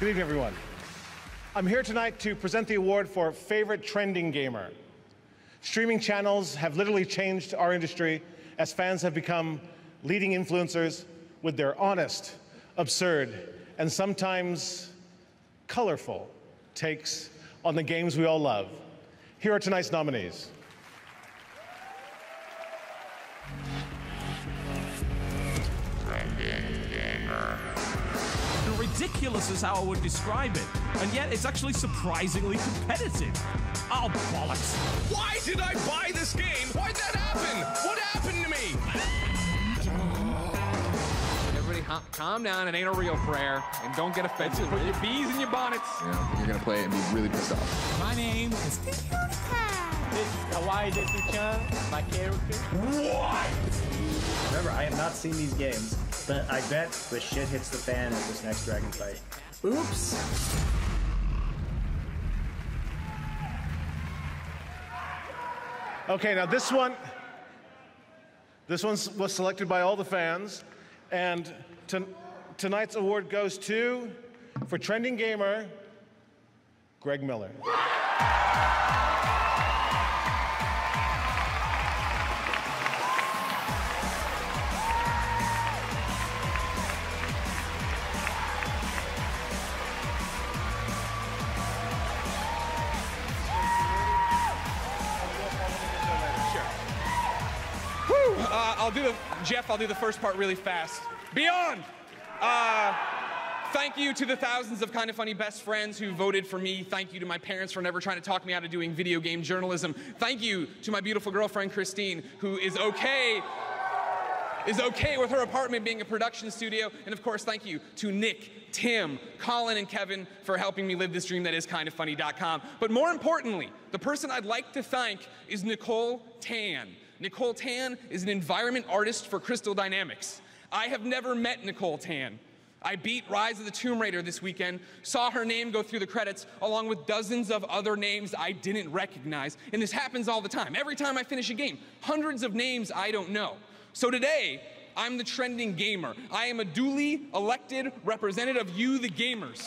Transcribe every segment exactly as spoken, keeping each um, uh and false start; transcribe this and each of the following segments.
Good evening, everyone. I'm here tonight to present the award for Favorite Trending Gamer. Streaming channels have literally changed our industry as fans have become leading influencers with their honest, absurd, and sometimes colorful takes on the games we all love. Here are tonight's nominees. Ridiculous is how I would describe it, and yet it's actually surprisingly competitive. Oh, bollocks. Why did I buy this game? Why'd that happen? What happened to me? Everybody calm down. It ain't a real prayer, and don't get offensive. Put your bees in your bonnets. Yeah, you're gonna play it and be really pissed off. My name is This is Kawaii Desu-chan, my character. What? Remember, I have not seen these games, but I bet the shit hits the fan at this next dragon fight. Oops! Okay, now this one, this one was selected by all the fans, and to, tonight's award goes to, for Trending Gamer, Greg Miller. I'll do the, Jeff, I'll do the first part really fast. Beyond! Uh, thank you to the thousands of Kinda Funny best friends who voted for me. Thank you to my parents for never trying to talk me out of doing video game journalism. Thank you to my beautiful girlfriend, Christine, who is okay, is okay with her apartment being a production studio. And of course, thank you to Nick, Tim, Colin, and Kevin for helping me live this dream that is kinda funny dot com. But more importantly, the person I'd like to thank is Nicole Tan. Nicole Tan is an environment artist for Crystal Dynamics. I have never met Nicole Tan. I beat Rise of the Tomb Raider this weekend, saw her name go through the credits, along with dozens of other names I didn't recognize, and this happens all the time. Every time I finish a game, hundreds of names I don't know. So today, I'm the trending gamer. I am a duly elected representative of you, the gamers.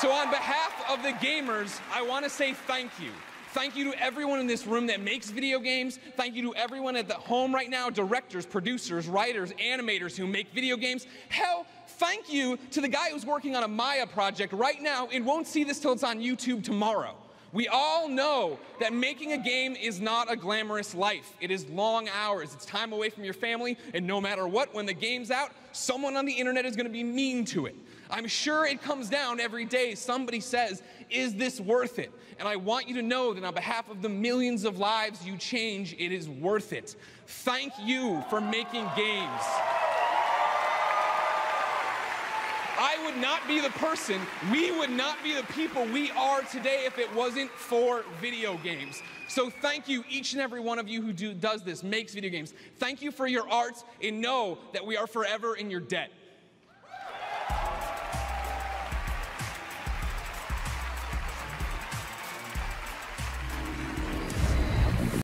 So on behalf of the gamers, I want to say thank you. Thank you to everyone in this room that makes video games. Thank you to everyone at the home right now, directors, producers, writers, animators who make video games. Hell, thank you to the guy who's working on a Maya project right now and won't see this till it's on YouTube tomorrow. We all know that making a game is not a glamorous life. It is long hours, it's time away from your family, and no matter what, when the game's out, someone on the internet is gonna be mean to it. I'm sure it comes down every day. Somebody says, is this worth it? And I want you to know that on behalf of the millions of lives you change, it is worth it. Thank you for making games. I would not be the person, we would not be the people we are today if it wasn't for video games. So thank you, each and every one of you who do, does this, makes video games. Thank you for your arts, and know that we are forever in your debt.